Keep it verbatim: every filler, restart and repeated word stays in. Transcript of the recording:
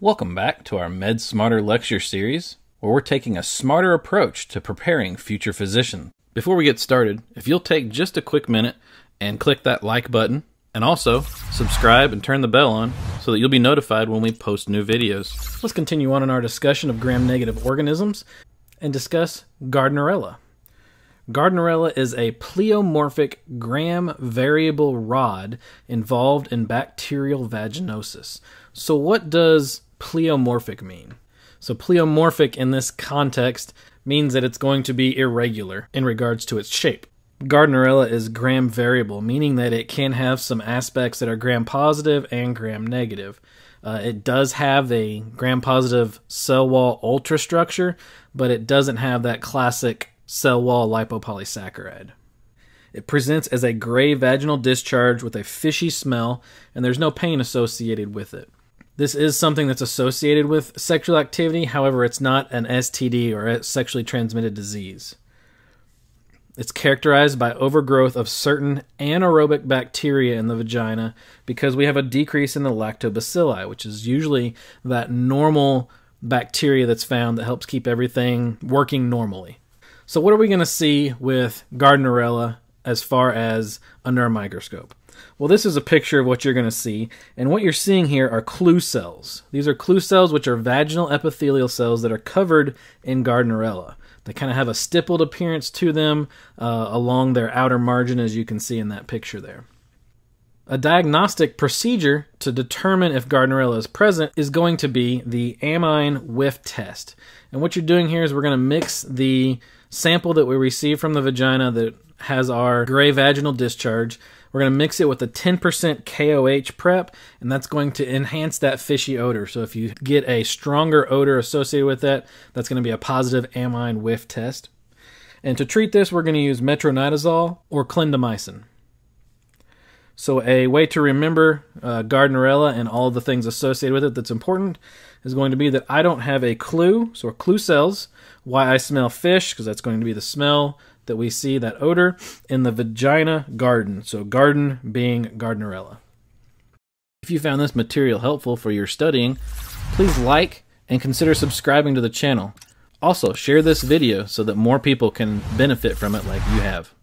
Welcome back to our MedSmarter lecture series, where we're taking a smarter approach to preparing future physicians. Before we get started, if you'll take just a quick minute and click that like button, and also subscribe and turn the bell on so that you'll be notified when we post new videos. Let's continue on in our discussion of gram-negative organisms and discuss Gardnerella. Gardnerella is a pleomorphic gram-variable rod involved in bacterial vaginosis. So what does pleomorphic mean? So pleomorphic in this context means that it's going to be irregular in regards to its shape. Gardnerella is gram-variable, meaning that it can have some aspects that are gram-positive and gram-negative. Uh, it does have a gram-positive cell wall ultrastructure, but it doesn't have that classic cell wall lipopolysaccharide. It presents as a gray vaginal discharge with a fishy smell, and there's no pain associated with it. This is something that's associated with sexual activity, however, it's not an S T D or a sexually transmitted disease. It's characterized by overgrowth of certain anaerobic bacteria in the vagina because we have a decrease in the lactobacilli, which is usually that normal bacteria that's found that helps keep everything working normally. So what are we going to see with Gardnerella as far as under a microscope? Well, this is a picture of what you're going to see, and what you're seeing here are clue cells. These are clue cells, which are vaginal epithelial cells that are covered in Gardnerella. They kind of have a stippled appearance to them uh, along their outer margin, as you can see in that picture there. A diagnostic procedure to determine if Gardnerella is present is going to be the amine whiff test. And what you're doing here is we're going to mix the sample that we receive from the vagina that has our gray vaginal discharge. We're going to mix it with a ten percent K O H prep, and that's going to enhance that fishy odor. So if you get a stronger odor associated with that, that's going to be a positive amine whiff test. And to treat this, we're going to use metronidazole or clindamycin. So a way to remember uh, Gardnerella and all the things associated with it that's important is going to be that I don't have a clue, so clue cells, why I smell fish, because that's going to be the smell that we see, that odor, in the vagina garden. So garden being Gardnerella. If you found this material helpful for your studying, please like and consider subscribing to the channel. Also, share this video so that more people can benefit from it like you have.